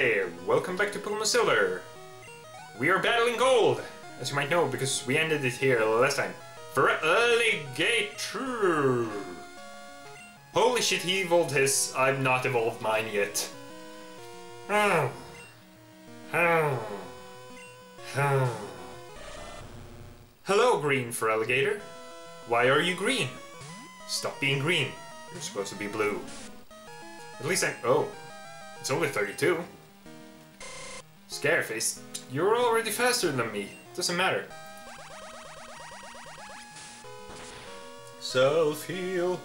Ghastly! Welcome back to Pokémon Silver! We are battling gold! As you might know, because we ended it here last time. Feraligatr! Holy shit, he evolved his. I've not evolved mine yet. Hello, green Feraligatr. Why are you green? Stop being green. You're supposed to be blue. At least I'm. Oh. It's only 32. Scareface, you're already faster than me. Doesn't matter. Self-heal.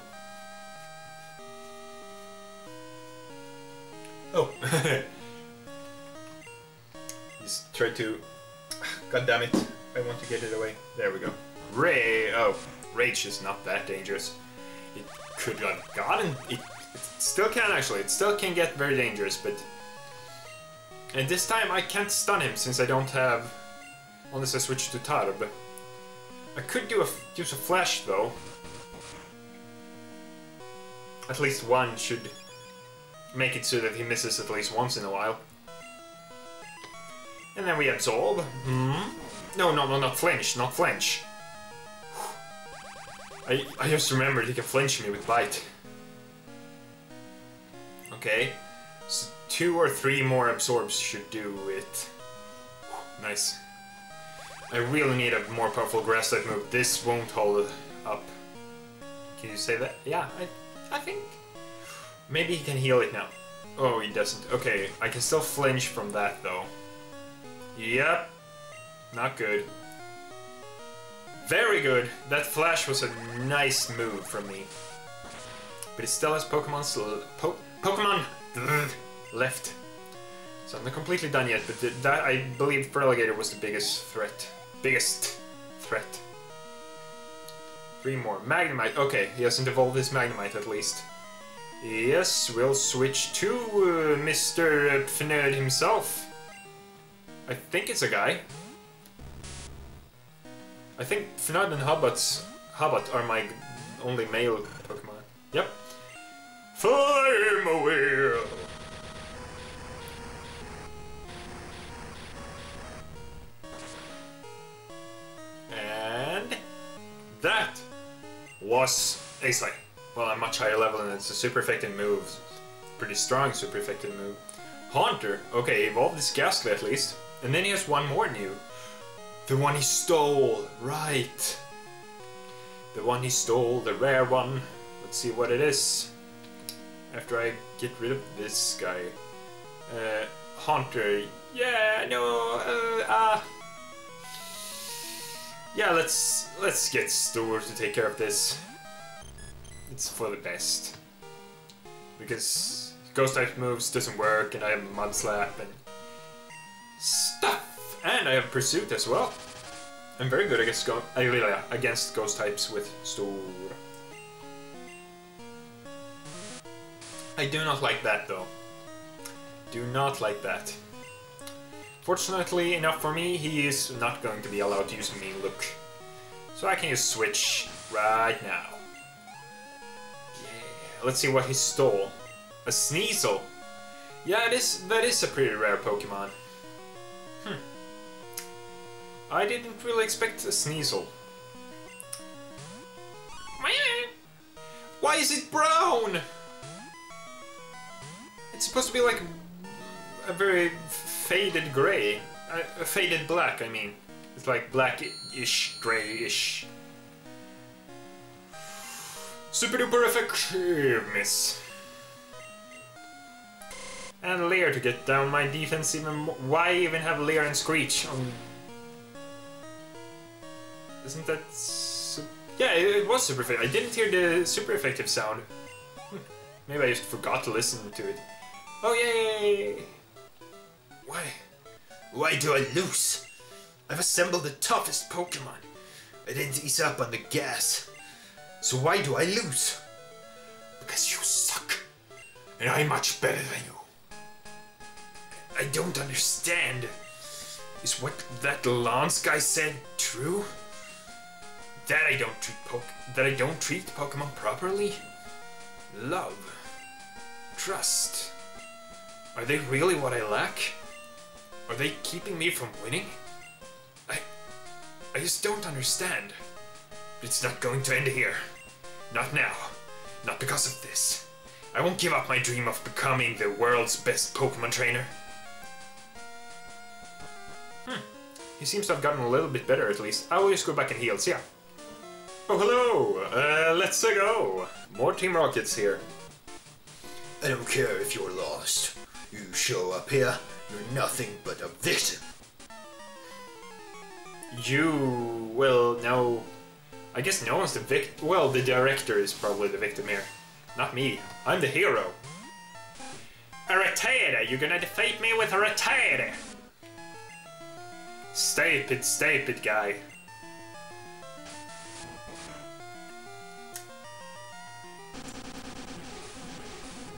Oh. Just try to... God damn it. I want to get it away. There we go. Oh. Rage is not that dangerous. It could have gotten... It still can, actually. It still can get very dangerous, but... And this time I can't stun him, since I don't have... Unless I switch to Tarb. I could do use a flash, though. At least one should make it so that he misses at least once in a while. And then we absorb. No, not flinch, not flinch. I just remembered he can flinch me with bite. Okay, so 2 or 3 more absorbs should do it. Nice. I really need a more powerful grass type move. This won't hold up. Can you say that? Yeah, I think. Maybe he can heal it now. Oh, he doesn't. Okay, I can still flinch from that though. Yep. Not good. Very good. That flash was a nice move from me. But it still has Pokemon left. So I'm not completely done yet, but that I believe Feraligatr was the biggest threat. 3 more. Magnemite. Okay, he hasn't evolved his Magnemite at least. Yes, we'll switch to Mr. Pfnod himself. I think it's a guy. I think Pfnod and Hobbot are my only male Pokemon. Yep. Flame away! And... that was Acey. Well, a much higher level and it's a super effective move. Pretty strong super effective move. Haunter! Okay, he evolved this Ghastly at least. And then he has one more new. The one he stole! Right! The one he stole, the rare one. Let's see what it is. After I get rid of this guy. Haunter. Yeah, no, yeah, let's get Storr to take care of this. It's for the best. Because ghost type moves doesn't work and I have mudslap and stuff. And I have pursuit as well. I'm very good against ghost types with Storr. I do not like that though. Do not like that. Fortunately enough for me, he is not going to be allowed to use me look. So I can just switch right now. Yeah, let's see what he stole. A Sneasel. Yeah, that is a pretty rare Pokemon. I didn't really expect a Sneasel. Why is it brown? It's supposed to be like a very faded gray, a faded black, I mean. It's like blackish, grayish. Super duper effective miss. And Leer to get down my defense even more. Why even have Leer and Screech on... Isn't that... Yeah, it was super effective. I didn't hear the super effective sound. Maybe I just forgot to listen to it. Oh, yay! Why do I lose? I've assembled the toughest Pokemon. I didn't ease up on the gas. So why do I lose? Because you suck. And I'm much better than you. I don't understand. Is what that Lance guy said true? That I don't treat Pokemon properly? Love. Trust. Are they really what I lack? Are they keeping me from winning? I just don't understand. It's not going to end here. Not now. Not because of this. I won't give up my dream of becoming the world's best Pokemon trainer. He seems to have gotten a little bit better at least. I will just go back and heal, so yeah. Oh, hello! Let's go! More Team Rockets here. I don't care if you're lost. You show up here, you're nothing but a victim. You... well, no... I guess no one's the victim. Well, the director is probably the victim here. Not me. I'm the hero. A Rattata! You're gonna defeat me with a Rattata! Stupid guy.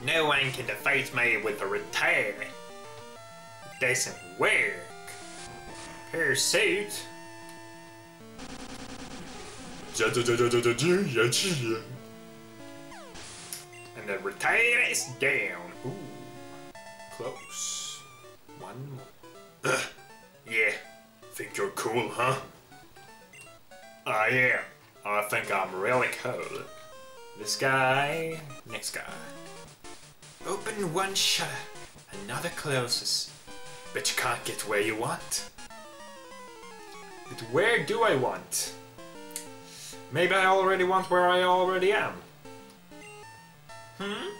No one can defeat me with a Rattata. It doesn't work. Pursuit. And the Rattata is down. Ooh. Close. One more. Yeah. Think you're cool, huh? I am. I think I'm really cool. This guy, next guy. Open one shutter, another closes. But you can't get where you want. But where do I want? Maybe I already want where I already am. Oh.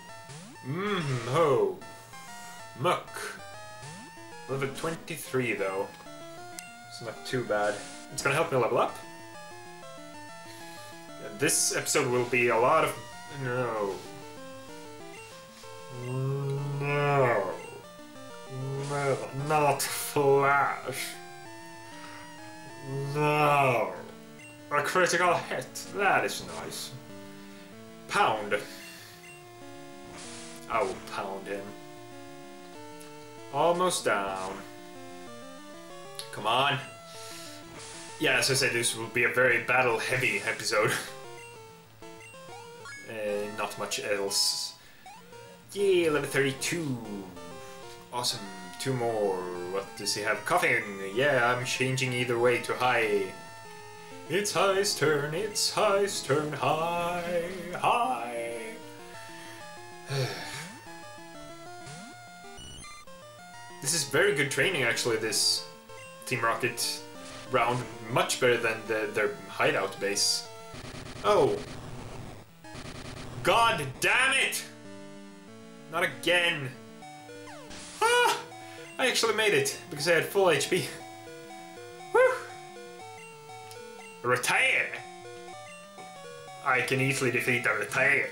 Muk. Level 23 though. It's not too bad. It's gonna help me level up. And this episode will be a lot of... No, not Flash. No. A critical hit. That is nice. Pound. I will pound him. Almost down. Come on. Yeah, as I said, this will be a very battle-heavy episode. Not much else. Yeah, level 32. Awesome. Two more. What does he have? Koffing. Yeah, I'm changing either way to high. It's high's turn. It's high's turn. High. High. This is very good training, actually, this Team Rocket round, much better than their hideout base. Oh! God damn it! Not again! Ah! I actually made it, because I had full HP. Woo! Retire! I can easily defeat a Retire.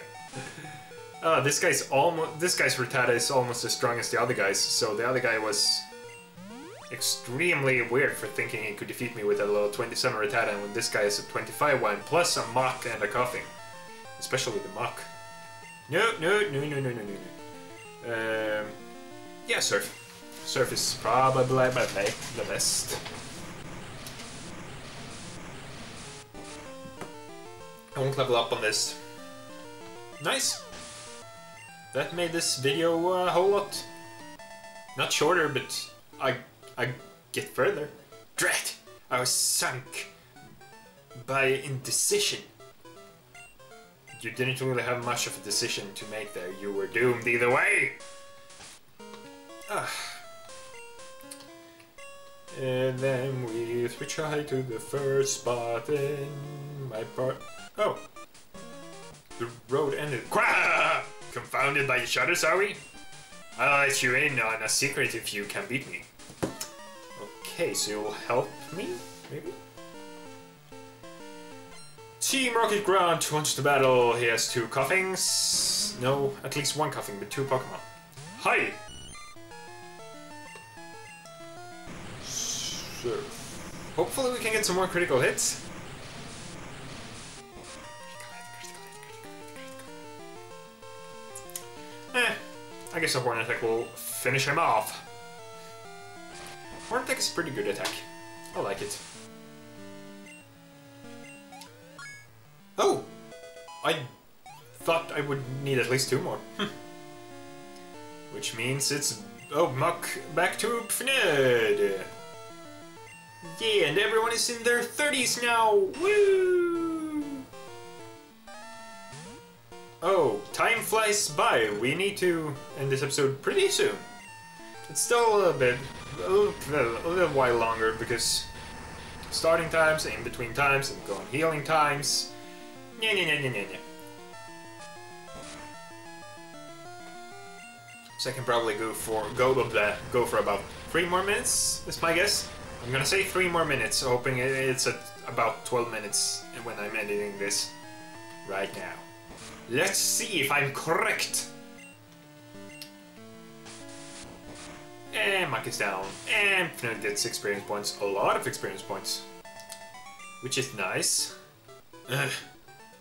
Ah, this guy's Rattata is almost as strong as the other guy's, so the other guy was... extremely weird for thinking he could defeat me with a little 27 Rattata, and when this guy is a 25 one, plus a Muk and a Koffing. Especially the Muk. No. Yeah, Surf. Surf is probably the best. I won't level up on this. Nice! That made this video a whole lot. Not shorter, but... I get further. Drat! I was sunk by indecision. You didn't really have much of a decision to make there. You were doomed either way! And then we switch high to the first spot in my part. Oh! The road ended. Quah! Confounded by the shutters, are we? I'll let you in on a secret if you can beat me. Okay, so you'll help me, maybe? Team Rocket Ground wants to battle. He has two Koffings. No, at least one Koffing, but two Pokemon. Hi! Sure. Hopefully we can get some more critical hits. I guess a Horn Attack will finish him off. Horn Attack is a pretty good attack. I like it. Oh! I thought I would need at least two more. Which means it's Oh, Muk back to Pfnod! Yeah, and everyone is in their 30s now! Woo! Oh, time flies by. We need to end this episode pretty soon. It's still a little while longer, because starting times, in between times, and going healing times. Nya, nya, nya, nya, nya, nya. So I can probably go for about 3 more minutes, is my guess. I'm gonna say 3 more minutes, hoping it's at about 12 minutes when I'm editing this right now. Let's see if I'm correct! And Muk is down, and Pfnod gets experience points, a lot of experience points. Which is nice. Ugh,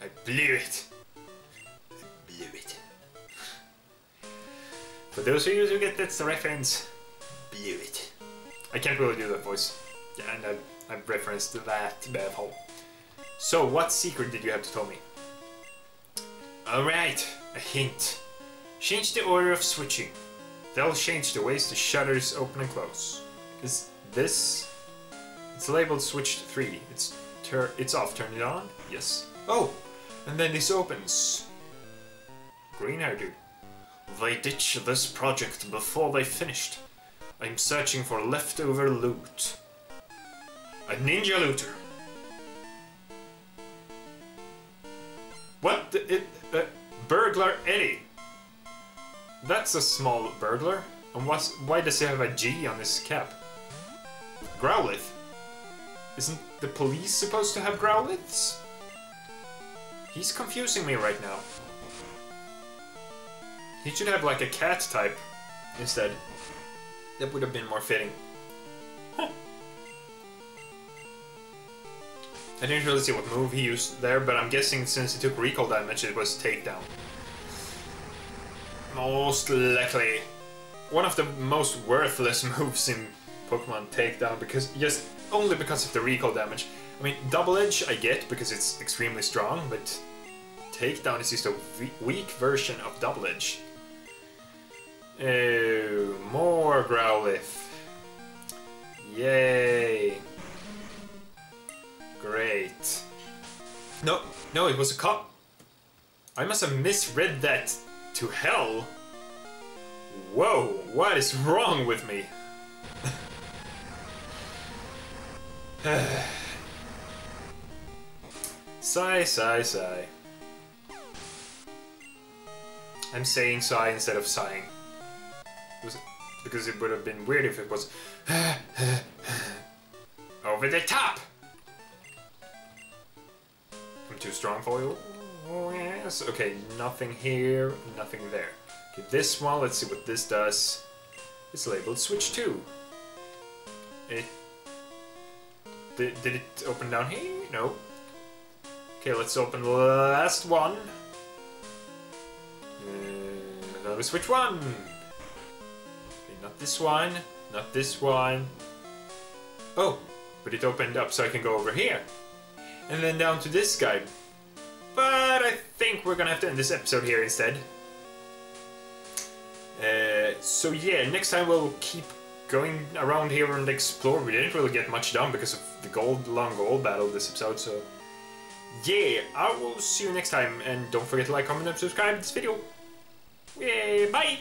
I blew it! I blew it. For those of you who get that's the reference, blew it. I can't really do that voice. Yeah, and I've referenced that bad hole. So, what secret did you have to tell me? Alright, a hint. Change the order of switching. They'll change the ways the shutters open and close. Is this... It's labeled switched 3. It's off. Turn it on? Yes. Oh! And then this opens. Green hair dude. They ditched this project before they finished. I'm searching for leftover loot. A ninja looter! What the... Burglar Eddie! That's a small burglar. And why does he have a G on his cap? Growlithe? Isn't the police supposed to have Growlithes? He's confusing me right now. He should have like a cat type instead. That would have been more fitting. Huh. I didn't really see what move he used there, but I'm guessing since he took recoil damage, it was takedown. Most likely. One of the most worthless moves in Pokemon takedown, because just only because of the recoil damage. I mean, double edge I get because it's extremely strong, but takedown is just a weak version of double edge. Oh, more Growlithe. Yay. Great. No, no, it was a cop. I must have misread that to hell. Whoa, what is wrong with me? Sigh, sigh, sigh. I'm saying sigh instead of sighing. Because it would have been weird if it was over the top. I'm too strong for you. Oh yes. Okay, nothing here, nothing there. Okay, this one. Let's see what this does. It's labeled Switch 2. Did it open down here? No. Okay, let's open the last one. Another Switch 1. Not this one, not this one. Oh, but it opened up so I can go over here. And then down to this guy. But I think we're gonna have to end this episode here instead. So yeah, next time we'll keep going around here and explore. We didn't really get much done because of the long gold battle this episode, so... Yeah, I will see you next time. And don't forget to like, comment, and subscribe to this video. Yay, bye!